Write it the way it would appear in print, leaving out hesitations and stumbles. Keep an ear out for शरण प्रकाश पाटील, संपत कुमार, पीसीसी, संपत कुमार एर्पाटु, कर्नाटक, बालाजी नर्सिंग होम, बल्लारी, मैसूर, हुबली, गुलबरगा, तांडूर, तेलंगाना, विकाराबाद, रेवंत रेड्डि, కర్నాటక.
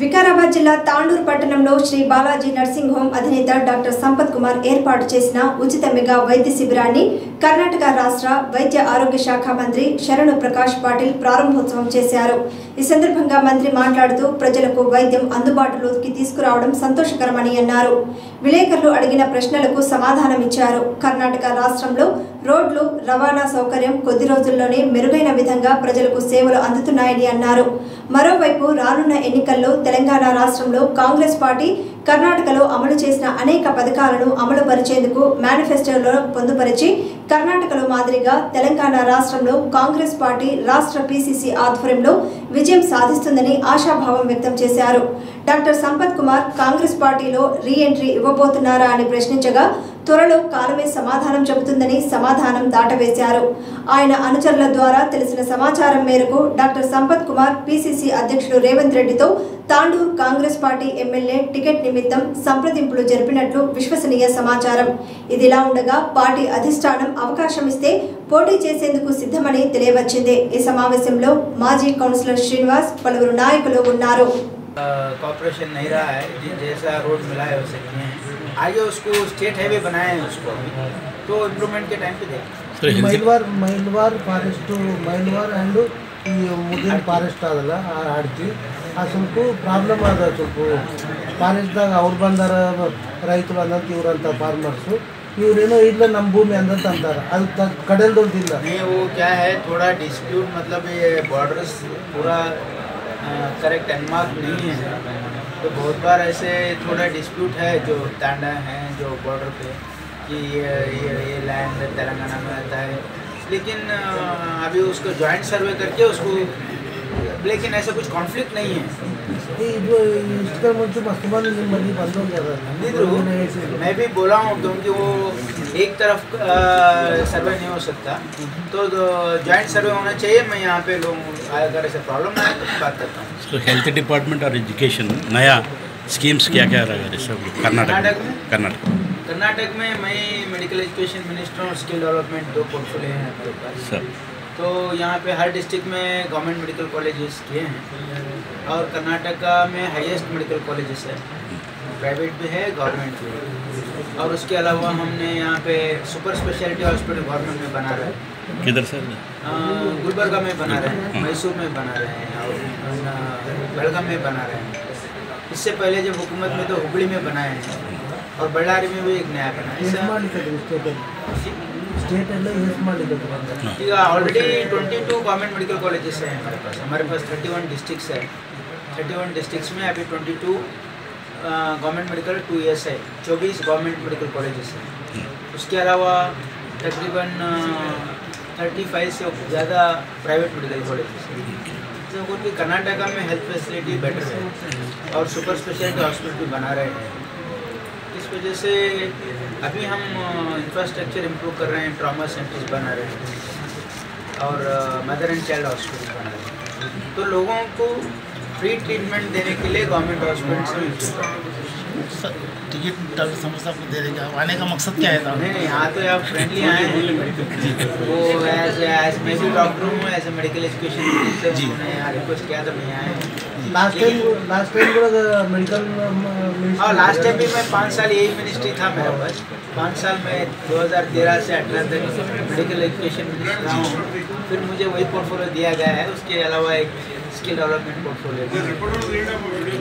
विकाराबाद जिला तांडूर पट्टणंलो Shri बालाजी नर्सिंग होम अधिनेता डॉक्टर संपत कुमार एर्पाटु चेसिन उचित मेगा वैद्य शिबिरान्नि कर्नाटक राष्ट्र वैद्य आरोग्य शाखा मंत्री शरण प्रकाश पाटील प्रारंभोत्सवं चेशारु। ई संदर्भंगा मंत्री मात्लाडुतू प्रजलकु वैद्यं अंदुबाटुलोकी तीसुकुरावडं संतोषकरमनि अन्नारु। विलेकरुलु अडिगिन प्रश्नलकु समाधानं इच्चारु। कर्नाटक राष्ट्रंलो रोड्लु रवाणा सौकर्यं कोद्दि रोजुल्लोने मेरुगैन विधंगा प्रजलकु सेवलु अंदुतुन्नायनि अन्नारु। మరోవైపు రానున్న ఎన్నికల్లో తెలంగాణ రాష్ట్రంలో కాంగ్రెస్ పార్టీ కర్ణాటకలో అమలు చేసిన అనేక పథకాలను అమలు పరిచేందుకు మేనిఫెస్టోలో పొందుపరిచి కర్ణాటకలో మాదిరిగా తెలంగాణ రాష్ట్రంలో కాంగ్రెస్ పార్టీ రాష్ట్ర పిసిసి ఆధ్వర్యంలో విజయం సాధిస్తుందని ఆశాభావం వ్యక్తం చేశారు। డాక్టర్ సంపత్ కుమార్ కాంగ్రెస్ పార్టీలో రీ ఎంట్రీ ఇవ్వబోతున్నారా అని ప్రశ్నించగా त्वरलो कालमे समाधानं चेबुतुंदनी समाधानं दाटवेशारु। आयन अनुचरुल द्वारा तेलिसिन समाचारं मेరకు डाक्टर संपत कुमार पीसीसी अध्यक्षुडु रेवंत रेड्डितो तांडूर Congress party MLA ticket निमित्तं संप्रदिंपुलु जरिपिनट्लु विश्वसनीय समाचारं। इदिला उंडगा पार्टी अधिष्ठानं अवकाशं इस्ते పోటీ చేసేందుకు సిద్ధమని తెలియవచ్చింది। ఈ సమావేశంలో మాజీ కౌన్సిలర్ శ్రీనివాస్ పలువురు నాయకులు ఉన్నారు। कॉर्पोरेशन नहीं रहा है जिन जैसा रोड मिला है वैसे नहीं आगे उसको स्टेट हाईवे बनाए हैं उसको तो इम्प्रूवमेंट के टाइम पे देखें। महिलवार फारेस्ट महिलवार एंड मुदिन फारेस्ट आदल आड़ती आ स्वल्प प्रॉब्लम आद स्वल्प फारेस्टदाग और बंदार रईत इवर फार्मर्स इवरेनो इला नम भूमि अंदर अंतर अद कड़ल नहीं वो क्या है थोड़ा डिस्प्यूट मतलब ये बॉर्डर्स पूरा करेक्ट एनमार्क नहीं है तो बहुत बार ऐसे थोड़ा डिस्प्यूट है जो तांडा है जो बॉर्डर पे कि ये लैंड तेलंगाना में आता है लेकिन अभी उसको जॉइंट सर्वे करके उसको लेकिन ऐसा कुछ कॉन्फ्लिक्ट नहीं है। मैं भी बोला हूँ क्योंकि वो एक तरफ सर्वे नहीं हो सकता तो जॉइंट सर्वे होना चाहिए। मैं यहाँ पे लोग अगर ऐसे प्रॉब्लम आए तो बात करता हूँ। तो हेल्थ डिपार्टमेंट और एजुकेशन नया स्कीम्स क्या क्या रहेगा जैसे कर्नाटक में मैं मेडिकल एजुकेशन मिनिस्टर और स्किल डेवलपमेंट दो पोर्टफोलियो हैं हमारे पास। तो यहाँ पे हर डिस्ट्रिक्ट में गवर्नमेंट मेडिकल कॉलेजेस किए हैं और कर्नाटक में हाईएस्ट मेडिकल कॉलेजेस है, प्राइवेट भी है गवर्नमेंट भी है। और उसके अलावा हमने यहाँ पे सुपर स्पेशलिटी हॉस्पिटल गवर्नमेंट में बना रहे हैं। किधर सर? गुलबरगा में बना रहे हैं, मैसूर में बना रहे हैं और बल्लारी में बना रहे हैं। इससे पहले जब हुकूमत में तो हुबली में बनाए हैं और बल्लारी में भी एक नया बनाया। ऑलरेडी 22 गवर्नमेंट मेडिकल कॉलेजेस हैं हमारे पास 31 डिस्ट्रिक्स है। 31 डिस्ट्रिक्स में अभी 22 गवर्नमेंट मेडिकल 2 years है, 24 गवर्नमेंट मेडिकल कॉलेजेस हैं। उसके अलावा तकरीबन 35 से ज़्यादा प्राइवेट मेडिकल कॉलेजेस हैं। तो क्योंकि कर्नाटका में हेल्थ फैसिलिटी बेटर है और सुपर स्पेशलिटी हॉस्पिटल बना रहे हैं, इस वजह से अभी हम इंफ्रास्ट्रक्चर इम्प्रूव कर रहे हैं, ट्रामा सेंटर्स बना रहे हैं और मदर एंड चाइल्ड हॉस्पिटल बना रहे हैं। तो लोगों को फ्री ट्रीटमेंट देने के लिए गवर्नमेंट हॉस्पिटल से टिकट डॉक्टर संपत साहब को दे देंगे। आने का मकसद क्या है? नहीं यहाँ तो आप फ्रेंडली आए हैं वो एज मैं भी डॉक्टर हूँ एज ए मेडिकल एजुकेशन जी मैंने यहाँ रिक्वेस्ट किया था मैं आए हैं। लास्ट टाइम पूरा मेडिकल और लास्ट टाइम भी मैं 5 साल यही मिनिस्ट्री था मेरे पास। 5 साल में 2013 से 2018 तक मेडिकल एजुकेशन मिनिस्ट्री था, फिर मुझे वही पोर्टफोलियो दिया गया है। उसके अलावा एक स्किल डेवलपमेंट पोर्टफोलियो